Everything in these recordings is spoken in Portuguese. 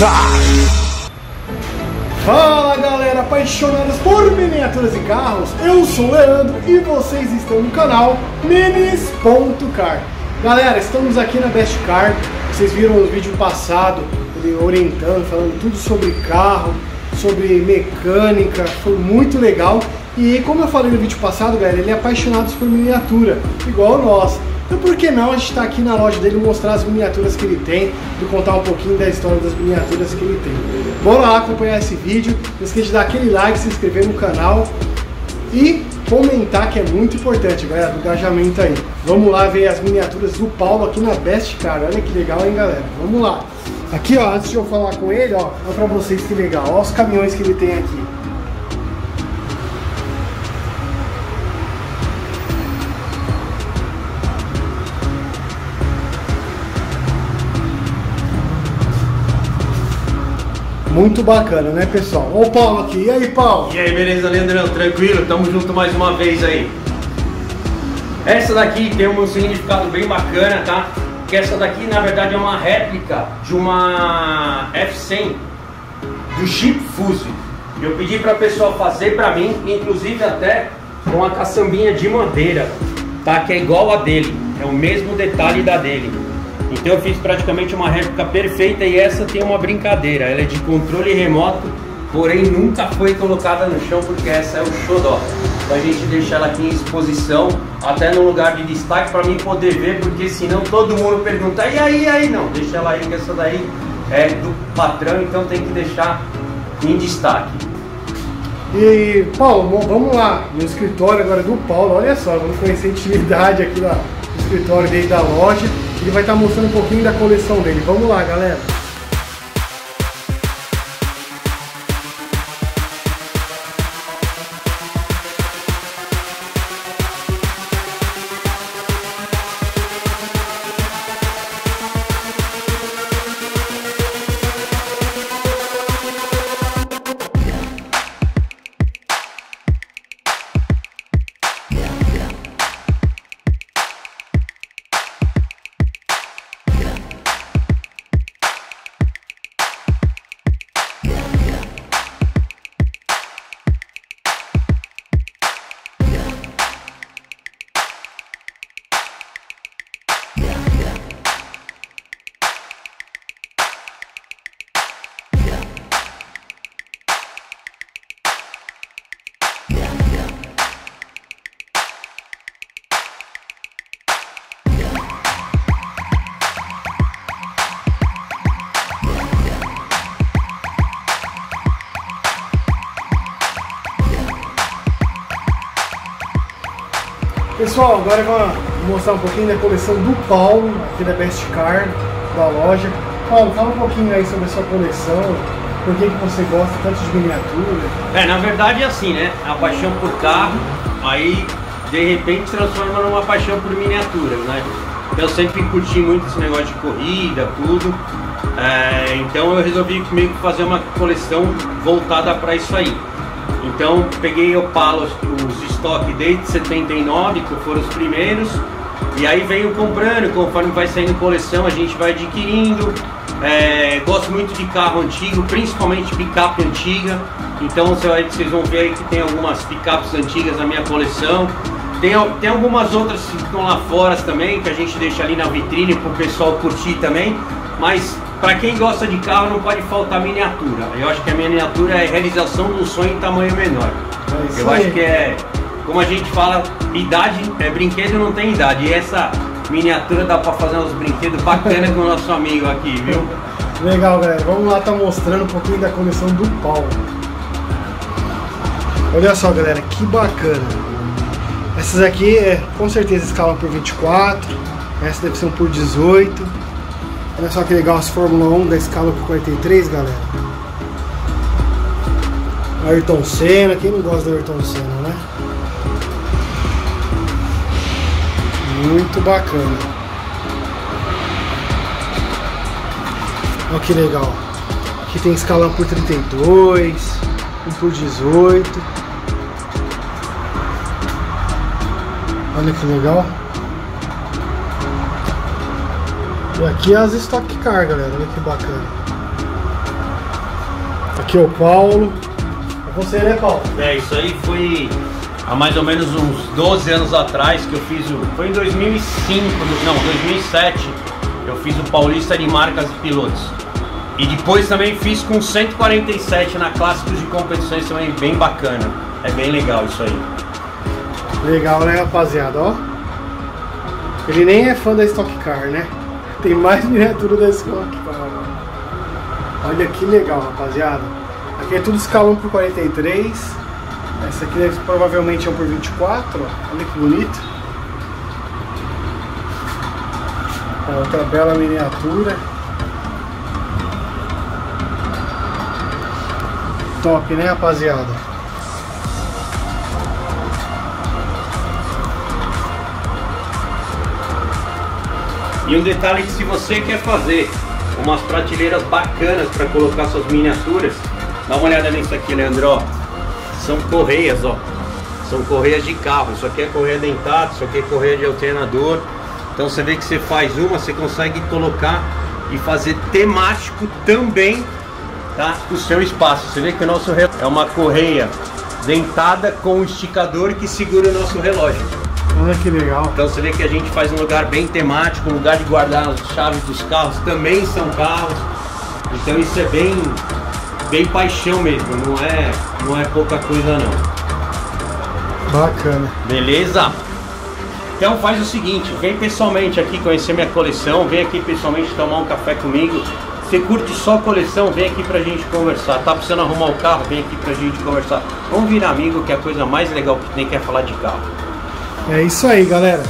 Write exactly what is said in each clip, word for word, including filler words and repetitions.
Car. Fala galera, apaixonados por miniaturas e carros, eu sou o Leandro e vocês estão no canal Minis.car. Galera, estamos aqui na Best Car, vocês viram no vídeo passado, ele orientando, falando tudo sobre carro, sobre mecânica, foi muito legal. E como eu falei no vídeo passado, galera, ele é apaixonado por miniatura, igual nós. Então por que não a gente tá aqui na loja dele mostrar as miniaturas que ele tem e contar um pouquinho da história das miniaturas que ele tem. Bora lá acompanhar esse vídeo, não esqueça de dar aquele like, se inscrever no canal e comentar, que é muito importante, galera, do engajamento aí. Vamos lá ver as miniaturas do Paulo aqui na Best Car, olha que legal, hein galera, vamos lá. Aqui ó, antes de eu falar com ele, ó, olha pra vocês que legal, olha os caminhões que ele tem aqui. Muito bacana, né pessoal? Ó o Paulo aqui, e aí Paulo? E aí, beleza, Leandrão? Tranquilo? Tamo junto mais uma vez aí. Essa daqui tem um significado bem bacana, tá? Que essa daqui na verdade é uma réplica de uma F cem do Jeep Fuso. Eu pedi pra pessoa fazer pra mim, inclusive até com uma caçambinha de madeira, tá? Que é igual a dele, é o mesmo detalhe da dele. Então eu fiz praticamente uma réplica perfeita e essa tem uma brincadeira, ela é de controle remoto, porém nunca foi colocada no chão porque essa é o xodó. Então a gente deixa ela aqui em exposição, até no lugar de destaque para mim poder ver, porque senão todo mundo pergunta, e aí, e aí, não, deixa ela aí que essa daí é do patrão, então tem que deixar em destaque. E Paulo, vamos lá, no escritório agora do Paulo, olha só, vamos conhecer a intimidade aqui lá no escritório dele da loja. Ele vai estar mostrando um pouquinho da coleção dele. Vamos lá, galera. Pessoal, agora eu vou mostrar um pouquinho da coleção do Paulo, aqui da Best Car, da loja. Paulo, fala um pouquinho aí sobre a sua coleção, por que você gosta tanto de miniatura? É, na verdade é assim, né? A paixão por carro, aí de repente transforma numa paixão por miniaturas, né? Eu sempre curti muito esse negócio de corrida, tudo. É, então eu resolvi meio que fazer uma coleção voltada para isso aí. Então peguei Opalo, os estoque desde setenta e nove, que foram os primeiros, e aí venho comprando, conforme vai saindo coleção a gente vai adquirindo. É, gosto muito de carro antigo, principalmente picape antiga, então vocês vão ver aí que tem algumas picapes antigas na minha coleção. Tem, tem algumas outras que estão lá fora também, que a gente deixa ali na vitrine para o pessoal curtir também, mas para quem gosta de carro não pode faltar miniatura. Eu acho que a miniatura é a realização do sonho em tamanho menor. É, eu aí. Acho que é, como a gente fala, idade, é brinquedo não tem idade. E essa miniatura dá para fazer uns brinquedos bacanas com o nosso amigo aqui, viu? Legal, galera. Vamos lá, tá mostrando um pouquinho da coleção do Paulo. Olha só, galera, que bacana. Essas aqui é, com certeza escalam por vinte e quatro, essa deve ser um por dezoito. Olha só que legal as Fórmula um da escala por quarenta e três, galera. Ayrton Senna, quem não gosta do Ayrton Senna, né? Muito bacana. Olha que legal. Aqui tem escala por trinta e dois, um por dezoito. Olha que legal. E aqui as Stock Car, galera. Olha que bacana. Aqui é o Paulo. É você, né, Paulo? É, isso aí foi há mais ou menos uns doze anos atrás que eu fiz o... Foi em dois mil e cinco, não, dois mil e sete, eu fiz o Paulista de Marcas e Pilotos. E depois também fiz com cento e quarenta e sete na Clássicos de Competições, também bem bacana. É bem legal isso aí. Legal, né, rapaziada? Ó, ele nem é fã da Stock Car, né? Tem mais miniatura da Stock Car. Olha que legal, rapaziada. Aqui é tudo escalão por quarenta e três. Essa aqui deve, provavelmente é um por vinte e quatro. Ó. Olha que bonito. É outra bela miniatura. Top, né, rapaziada? E um detalhe que, se você quer fazer umas prateleiras bacanas para colocar suas miniaturas, dá uma olhada nisso aqui, Leandro. Ó, são correias, ó. São correias de carro. Isso aqui é correia dentada, isso aqui é correia de alternador. Então você vê que você faz uma, você consegue colocar e fazer temático também, tá? O seu espaço. Você vê que o nosso relógio é uma correia dentada com um esticador que segura o nosso relógio. Olha que legal. Então você vê que a gente faz um lugar bem temático, um lugar de guardar as chaves dos carros, também são carros. Então isso é bem, bem paixão mesmo, não é, não é pouca coisa não. Bacana. Beleza? Então faz o seguinte, vem pessoalmente aqui conhecer minha coleção, vem aqui pessoalmente tomar um café comigo. Você curte só a coleção, vem aqui pra gente conversar. Tá precisando arrumar o carro, vem aqui pra gente conversar. Vamos virar amigo, que a coisa mais legal que tem que é falar de carro. É isso aí, galera.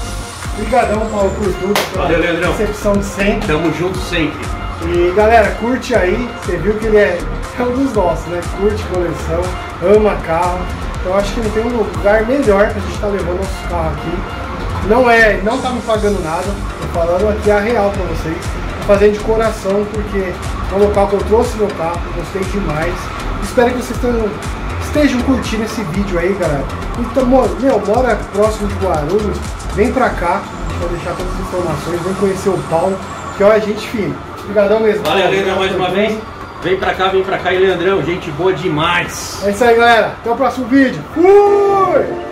Obrigadão, Paulo, por tudo. Valeu, Leandrão. Recepção de sempre. Tamo junto sempre. E galera, curte aí. Você viu que ele é, é um dos nossos, né? Curte coleção, ama carro. Então acho que não tem um lugar melhor pra gente estar tá levando nosso carro aqui. Não é, não tá me pagando nada. Tô falando aqui a real pra vocês. Tô fazendo de coração, porque é um local que eu trouxe meu carro, gostei demais. Espero que vocês tenham... estejam curtindo esse vídeo aí, galera. Então, meu, mora próximo de Guarulhos, vem pra cá, vou deixar todas as informações, vem conhecer o Paulo, que ó, é gente fina. Obrigadão mesmo. Valeu, Leandrão, mais uma vez. Vem pra cá, vem pra cá. E Leandrão, gente boa demais. É isso aí, galera. Até o próximo vídeo. Fui!